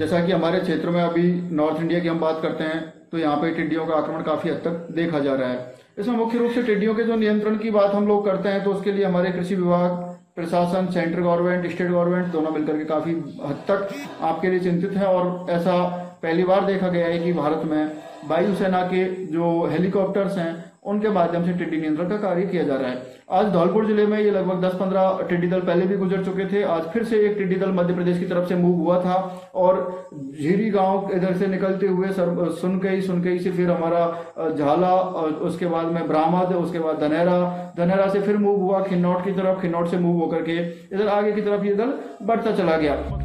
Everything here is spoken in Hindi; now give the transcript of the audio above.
जैसा कि हमारे क्षेत्र में अभी नॉर्थ इंडिया की हम बात करते हैं तो यहाँ पे टिड्डियों का आक्रमण काफी हद तक देखा जा रहा है। इसमें मुख्य रूप से टिड्डियों के जो नियंत्रण की बात हम लोग करते हैं तो उसके लिए हमारे कृषि विभाग, प्रशासन, सेंट्रल गवर्नमेंट, स्टेट गवर्नमेंट दोनों मिलकर के काफी हद तक आपके लिए चिंतित हैं। और ऐसा पहली बार देखा गया है कि भारत में वायुसेना के जो हेलीकॉप्टर्स हैं उनके माध्यम से टिड्डी नियंत्रण का कार्य किया जा रहा है। आज धौलपुर जिले में ये लगभग 10-15 टिड्डी दल पहले भी गुजर चुके थे। आज फिर से एक टिड्डी दल मध्य प्रदेश की तरफ से मूव हुआ था और झीरी गांव इधर से निकलते हुए सुनकई से फिर हमारा झाला, उसके बाद में बरामद, उसके बाद धनेरा से फिर मूव हुआ खिन्नौट की तरफ, खिन्नौट से मूव होकर के इधर आगे की तरफ ये दल बढ़ता चला गया।